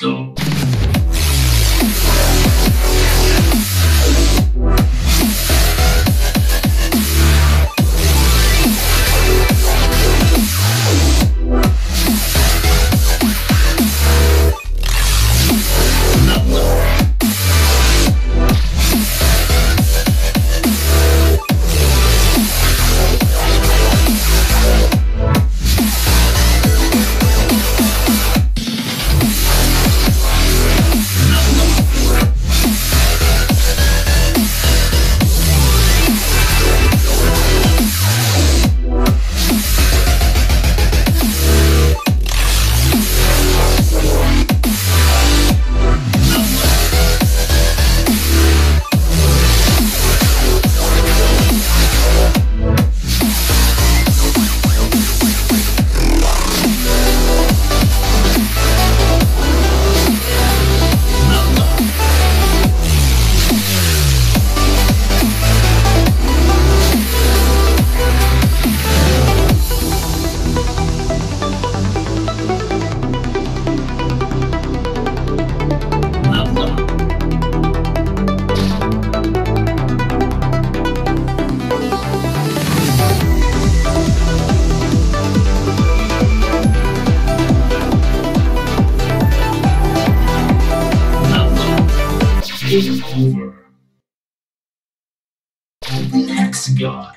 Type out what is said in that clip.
Go. Over. The next god.